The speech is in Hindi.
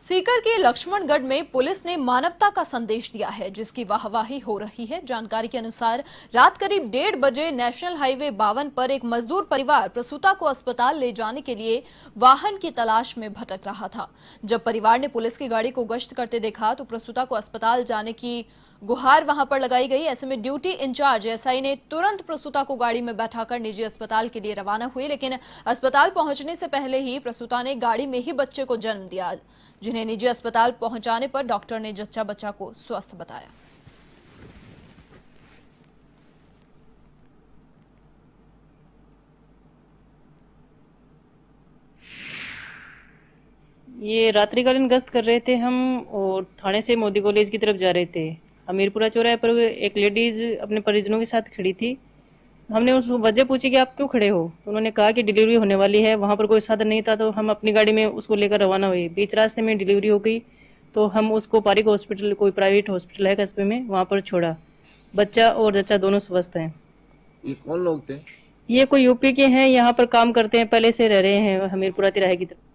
सीकर के लक्ष्मणगढ़ में पुलिस ने मानवता का संदेश दिया है, जिसकी वाहवाही हो रही है। जानकारी के अनुसार रात करीब 1:30 बजे नेशनल हाईवे 52 पर एक मजदूर परिवार प्रसूता को अस्पताल ले जाने के लिए वाहन की तलाश में भटक रहा था। जब परिवार ने पुलिस की गाड़ी को गश्त करते देखा तो प्रसूता को अस्पताल जाने की गुहार वहां पर लगाई गई। ऐसे में ड्यूटी इंचार्ज एसआई ने तुरंत प्रसूता को गाड़ी में बैठाकर निजी अस्पताल के लिए रवाना हुए, लेकिन अस्पताल पहुंचने से पहले ही प्रसूता ने गाड़ी में ही बच्चे को जन्म दिया, जिन्हें निजी अस्पताल पहुंचाने पर डॉक्टर ने जच्चा बच्चा को स्वस्थ बताया। ये रात्रिकालीन गश्त कर रहे थे हम और थाने से मोदी कॉलेज की तरफ जा रहे थे। हमीरपुरा चौराहे पर एक लेडीज अपने परिजनों के साथ खड़ी थी। हमने उसको वजह पूछी कि आप क्यों खड़े हो, तो उन्होंने कहा कि डिलीवरी होने वाली है। वहाँ पर कोई साधन नहीं था तो हम अपनी गाड़ी में उसको लेकर रवाना हुए। बीच रास्ते में डिलीवरी हो गई तो हम उसको पारिक हॉस्पिटल, कोई प्राइवेट हॉस्पिटल है कस्बे में, वहाँ पर छोड़ा। बच्चा और जच्चा दोनों स्वस्थ हैं। ये कौन लोग थे? ये कोई यूपी के हैं, यहाँ पर काम करते हैं, पहले से रह रहे हैं हमीरपुरा तिराहे की तरफ।